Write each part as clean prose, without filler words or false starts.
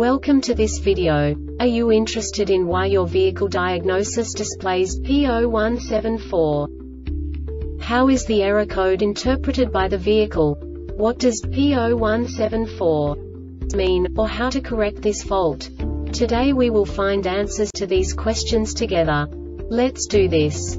Welcome to this video. Are you interested in why your vehicle diagnosis displays P0174? How is the error code interpreted by the vehicle? What does P0174 mean, or how to correct this fault? Today we will find answers to these questions together. Let's do this.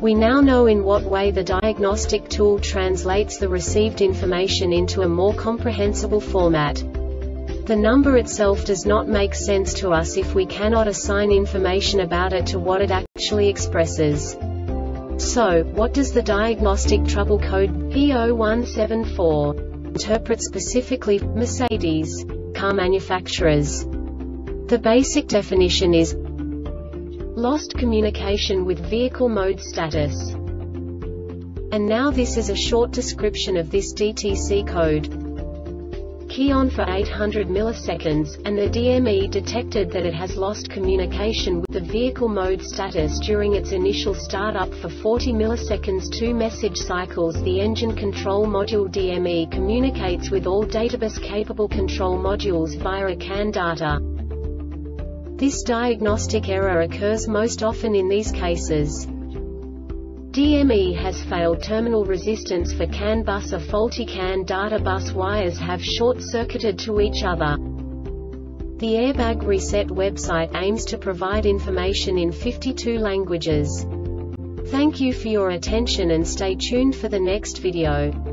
We now know in what way the diagnostic tool translates the received information into a more comprehensible format. The number itself does not make sense to us if we cannot assign information about it to what it actually expresses. So, what does the diagnostic trouble code P0174 interpret specifically for Mercedes car manufacturers? The basic definition is lost communication with vehicle mode status. And now this is a short description of this DTC code. CAN for 800 milliseconds, and the DME detected that it has lost communication with the vehicle mode status during its initial startup for 40 milliseconds. 2 message cycles. The engine control module DME communicates with all database-capable control modules via a CAN data. This diagnostic error occurs most often in these cases. DME has failed terminal resistance for CAN bus. A faulty CAN data bus wires have short-circuited to each other. The Airbag Reset website aims to provide information in 52 languages. Thank you for your attention and stay tuned for the next video.